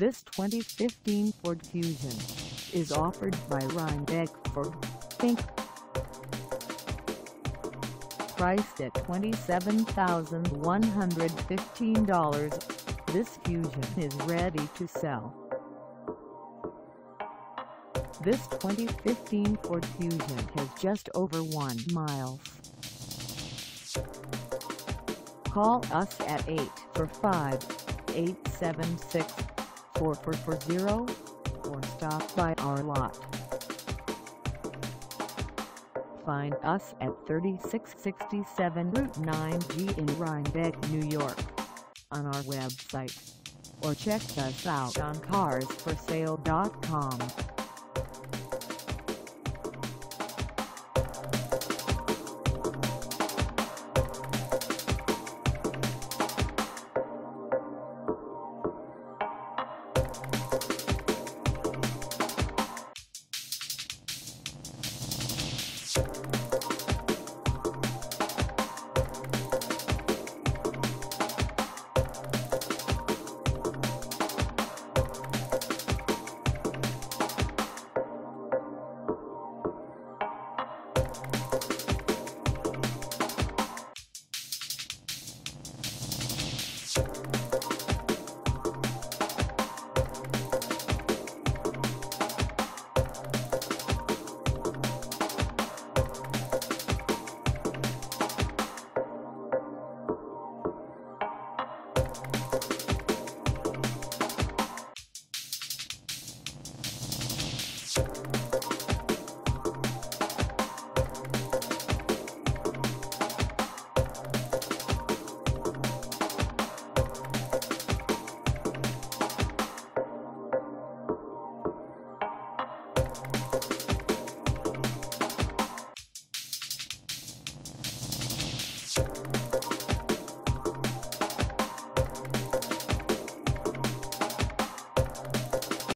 This 2015 Ford Fusion is offered by Rhinebeck Ford, Inc. Priced at $27,115, this Fusion is ready to sell. This 2015 Ford Fusion has just over 1 mile. Call us at 845-876-4440 or stop by our lot. Find us at 3667 Route 9G in Rhinebeck, New York, on our website, or check us out on carsforsale.com.